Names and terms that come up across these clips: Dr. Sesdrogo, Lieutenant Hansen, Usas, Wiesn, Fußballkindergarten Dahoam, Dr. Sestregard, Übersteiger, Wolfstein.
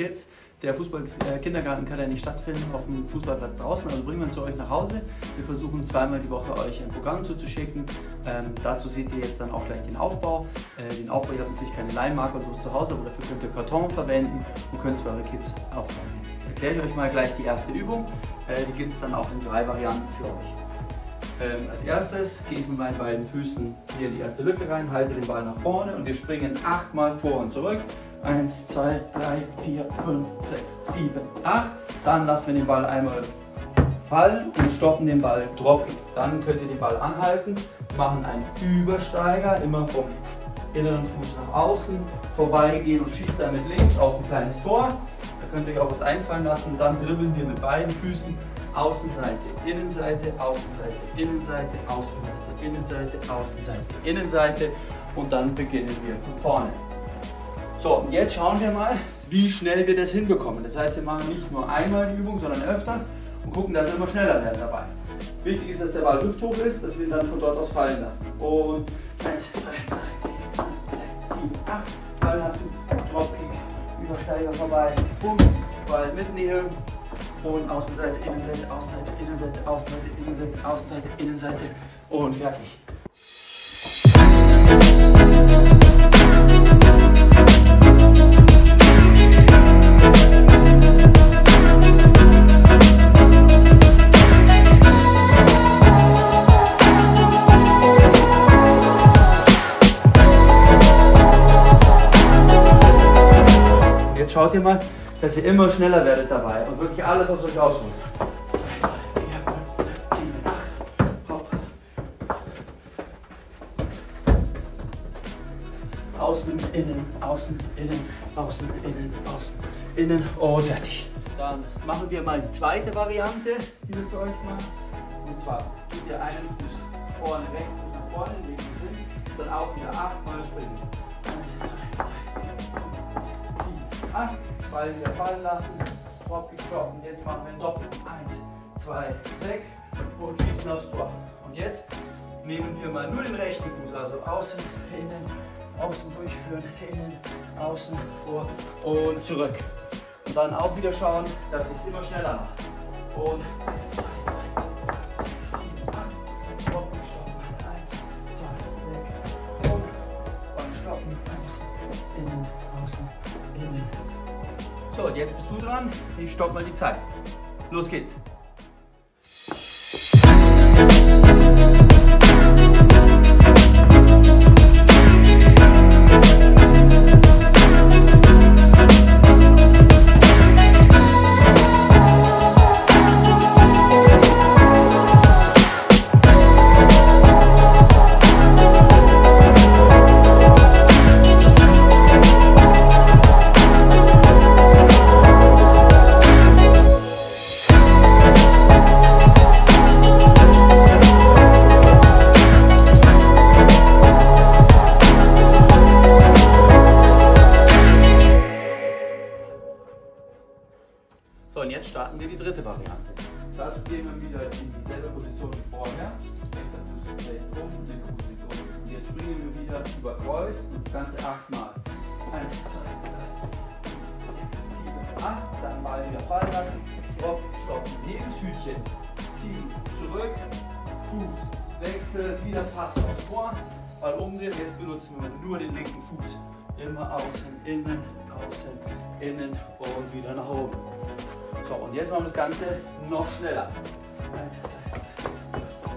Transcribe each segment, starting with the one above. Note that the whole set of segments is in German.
Kids. Der Fußballkindergarten kann ja nicht stattfinden auf dem Fußballplatz draußen, also bringen wir ihn zu euch nach Hause. Wir versuchen zweimal die Woche euch ein Programm zuzuschicken. Dazu seht ihr jetzt dann auch gleich den Aufbau. Ihr habt natürlich keine Leihmarke und sowas zu Hause, aber dafür könnt ihr Karton verwenden und könnt es für eure Kids aufbauen. Erkläre ich euch mal gleich die erste Übung. Die gibt es dann auch in 3 Varianten für euch. Als erstes gehe ich mit meinen beiden Füßen hier in die erste Lücke rein, halte den Ball nach vorne und wir springen 8-mal vor und zurück. 1, 2, 3, 4, 5, 6, 7, 8. Dann lassen wir den Ball einmal fallen und stoppen den Ball droppen. Dann könnt ihr den Ball anhalten, machen einen Übersteiger, immer vom inneren Fuß nach außen, vorbeigehen und schießt dann mit links auf ein kleines Tor. Da könnt ihr euch auch was einfallen lassen. Dann dribbeln wir mit beiden Füßen Außenseite, Innenseite, Außenseite, Innenseite, Außenseite, Innenseite, Außenseite, Innenseite. Und dann beginnen wir von vorne. So, und jetzt schauen wir mal, wie schnell wir das hinbekommen. Das heißt, wir machen nicht nur einmal die Übung, sondern öfters und gucken, dass wir immer schneller werden dabei. Wichtig ist, dass der Ball hüfthoch ist, dass wir ihn dann von dort aus fallen lassen. Und 1, 2, 3, 4, 5, 6, 7, 8, fallen lassen, Dropkick, Übersteiger vorbei, Bumm, Ball mitnehmen und Außenseite, Innenseite, Außenseite, Innenseite, Außenseite, Innenseite, Außenseite, Innenseite und fertig. Schaut ihr mal, dass ihr immer schneller werdet dabei und wirklich alles aus euch rausholt. 2, 3, 4, 5, 6, 7, 8. Hopp. Außen, innen, außen, innen, außen, innen, außen, innen und fertig. Dann machen wir mal die zweite Variante, die wir für euch machen. Und zwar geht ihr einen Fuß vorne weg, Fuß nach vorne, links hin, dann auch wieder 8-mal springen. 1, 2, 3, 4. 8, Ball wieder fallen lassen, Drop geschoben. Jetzt machen wir ein Doppel. 1, 2, weg und schießen aufs Tor. Und jetzt nehmen wir mal nur den rechten Fuß, also außen, innen, außen durchführen, innen, außen, vor und zurück. Und dann auch wieder schauen, dass ich es immer schneller mache. Und 1, 2, 3, 4, 5, 6, 7, 8, Drop geschoben. 1, 2, weg und beim Stoppen, außen, innen, außen. So, jetzt bist du dran. Ich stopp mal die Zeit. Los geht's. So, und jetzt starten wir die dritte Variante. Dazu gehen wir wieder in dieselbe Position wie vorher. Rechter Fuß dreht um, linker Fuß dreht um. Und jetzt springen wir wieder über Kreuz und das Ganze 8-mal. 1, 2, 3, 4, 5, 6, 7, 8. Dann mal wieder fallen lassen. Drop, stoppen, Lebenshütchen. Ziehen, zurück, Fuß, wechselt, wieder Pass aufs Tor. Ball umdrehen. Jetzt benutzen wir nur den linken Fuß. Immer außen, innen und wieder nach oben. So, und jetzt machen wir das Ganze noch schneller. 1, 2, 3,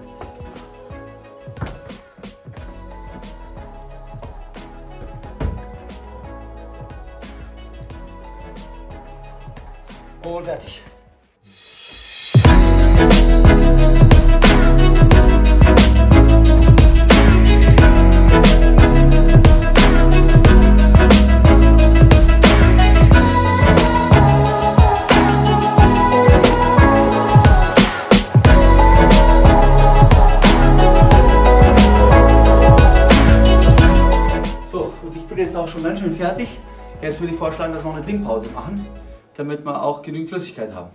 4, 5. Und fertig. Auch schon ganz schön fertig. Jetzt würde ich vorschlagen, dass wir auch eine Trinkpause machen, damit wir auch genügend Flüssigkeit haben.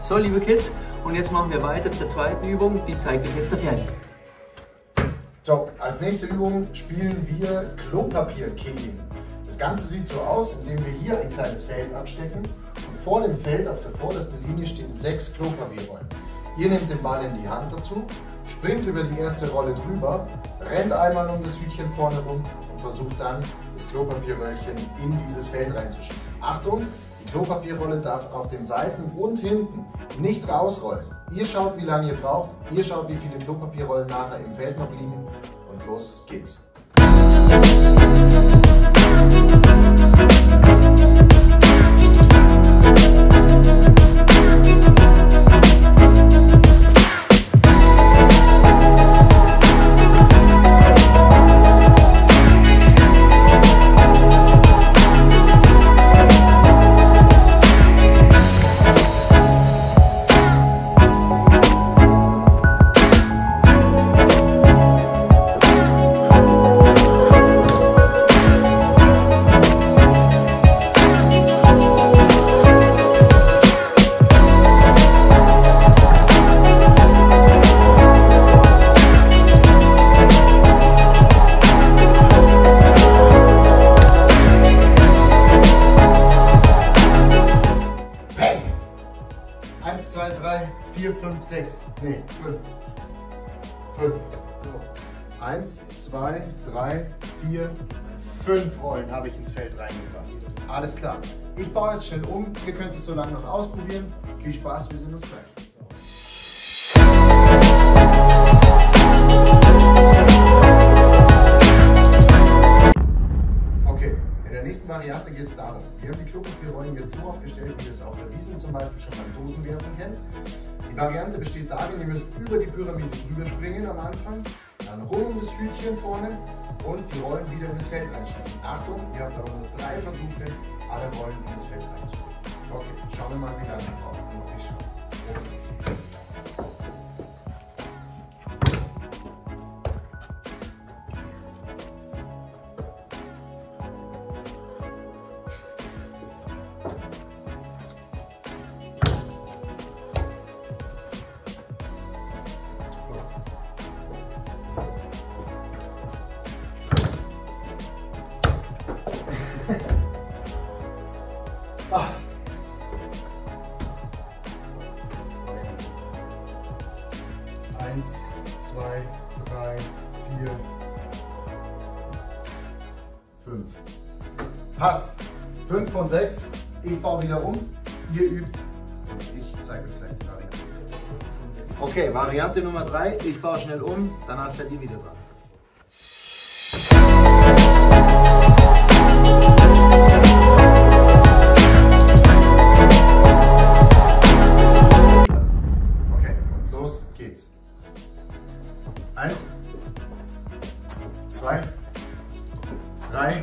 So, liebe Kids, und jetzt machen wir weiter mit der zweiten Übung, die zeige ich jetzt fertig. Top. Als nächste Übung spielen wir Klopapierkegeln. Das Ganze sieht so aus, indem wir hier ein kleines Feld abstecken und vor dem Feld auf der vordersten Linie stehen 6 Klopapierrollen. Ihr nehmt den Ball in die Hand dazu, springt über die erste Rolle drüber, rennt einmal um das Hütchen vorne rum und versucht dann, das Klopapierröllchen in dieses Feld reinzuschießen. Achtung, die Klopapierrolle darf auf den Seiten und hinten nicht rausrollen. Ihr schaut, wie lange ihr braucht, ihr schaut, wie viele Klopapierrollen nachher im Feld noch liegen und los geht's. Nee, 5. 5. So. 1, 2, 3, 4, 5 Rollen habe ich ins Feld reingebracht. Alles klar. Ich baue jetzt schnell um. Ihr könnt es so lange noch ausprobieren. Viel Spaß, wir sehen uns gleich. In der nächsten Variante geht es darum, wir haben die Klopapierrollen jetzt so aufgestellt, wie ihr es auf der Wiesn zum Beispiel schon beim Dosenwerfen kennt. Die Variante besteht darin, ihr müsst über die Pyramide drüber springen am Anfang, dann rum um das Hütchen vorne und die Rollen wieder in das Feld reinschießen. Achtung, ihr habt aber nur 3 Versuche, alle Rollen in das Feld reinzuholen. Okay, schauen wir mal, wie lange wir brauchen. Ich schaue. Ah. Okay. 1, 2, 3, 4, 5. Passt. 5 von 6. Ich baue wieder um. Ihr übt und ich zeige euch gleich die Variante. Okay, Variante Nummer 3. Ich baue schnell um, danach seid ihr wieder dran. Geht's. 1, 2, 3.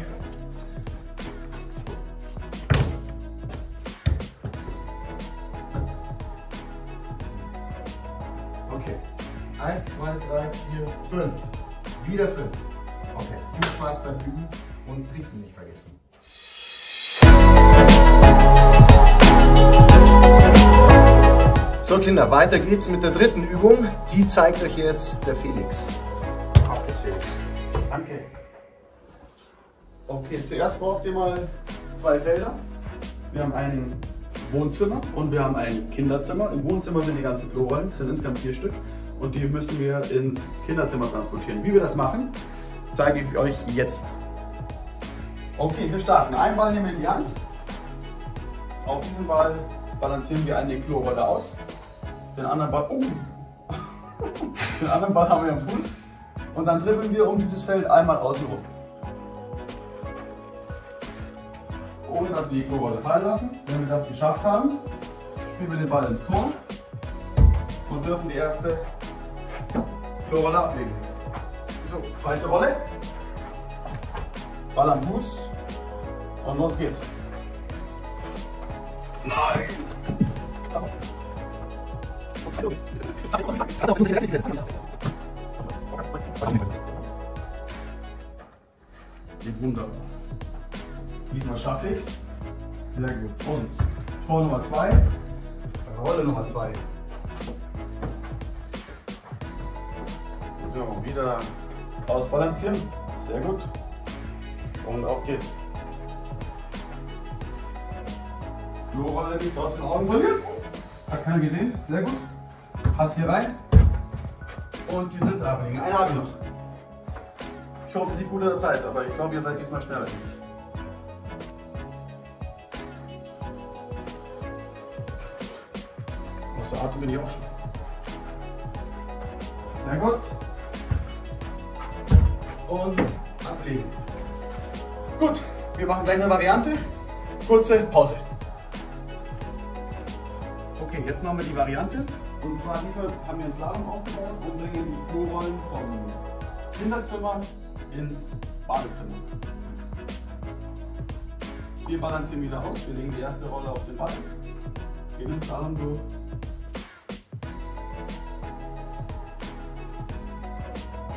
Okay. 1, 2, 3, 4, 5. Wieder 5. Okay. Viel Spaß beim Üben und Trinken nicht vergessen. So Kinder, weiter geht's mit der dritten Übung. Die zeigt euch jetzt der Felix. Auf geht's, Felix. Danke. Okay, zuerst braucht ihr mal 2 Felder. Wir haben ein Wohnzimmer und wir haben ein Kinderzimmer. Im Wohnzimmer sind die ganzen Klorollen, das sind insgesamt 4 Stück. Und die müssen wir ins Kinderzimmer transportieren. Wie wir das machen, zeige ich euch jetzt. Okay, wir starten. Einen Ball nehmen wir in die Hand. Auf diesen Ball balancieren wir eine Klorolle aus. Den anderen Ball, den anderen Ball haben wir am Fuß und dann dribbeln wir um dieses Feld einmal außen rum. Ohne dass wir die Klorolle fallen lassen. Wenn wir das geschafft haben, spielen wir den Ball ins Tor und dürfen die erste Klorolle ablegen. So, zweite Rolle, Ball am Fuß und los geht's. Nein! Geht wunderbar. Diesmal schaffe ich es. Sehr gut. Und Tor Nummer 2. Rolle Nummer 2. So, wieder Ausbalancieren. Sehr gut. Und auf geht's. Flora, nicht aus den Augen verlieren. Hat keiner gesehen. Sehr gut. Pass hier rein. Und die dritte ablegen. Eine habe ich noch. Ich hoffe, die gute Zeit, aber ich glaube, ihr seid diesmal schneller. Außer Atem bin ich auch schon. Sehr gut. Und ablegen. Gut, wir machen gleich eine Variante. Kurze Pause. Okay, jetzt machen wir die Variante. Und zwar haben wir einen Slalom aufgebaut und bringen die Klorollen vom Kinderzimmer ins Badezimmer. Wir balancieren wieder aus. Wir legen die erste Rolle auf den Ball. Gehen den Slalom durch.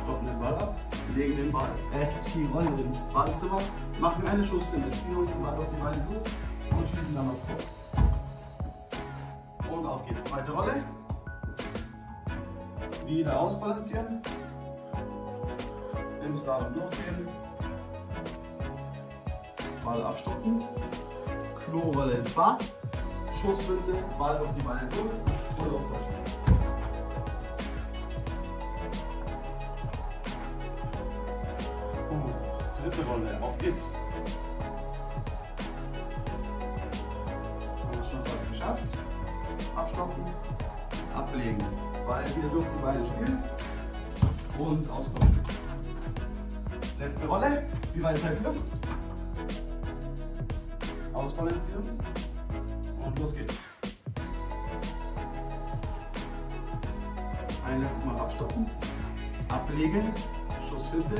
Stoppen den Ball ab. Legen den Ball, die Rolle ins Badezimmer. Machen eine Schusslinie. Spielen uns den Ball auf die Beine durch und schießen dann aufs Tor. Und auf geht's. Zweite Rolle. Wieder ausbalancieren. Im Slalom durchgehen. Ball abstoppen. Klorolle ins Bad. Schussblinde, Ball auf die Beine durch und aufs Tor. Und dritte Rolle. Auf geht's. Haben wir schon fast geschafft. Abstoppen, ablegen, weil wir durch die Beine spielen und austauschen. Letzte Rolle, wie weit seid ihr? Ausbalancieren und los geht's. Ein letztes Mal abstoppen, ablegen, Schussfinte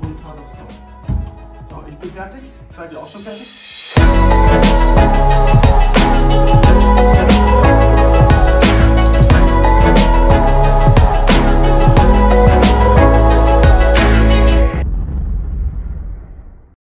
und Pass aufs Tor. So, ich bin fertig. Seid ihr auch schon fertig?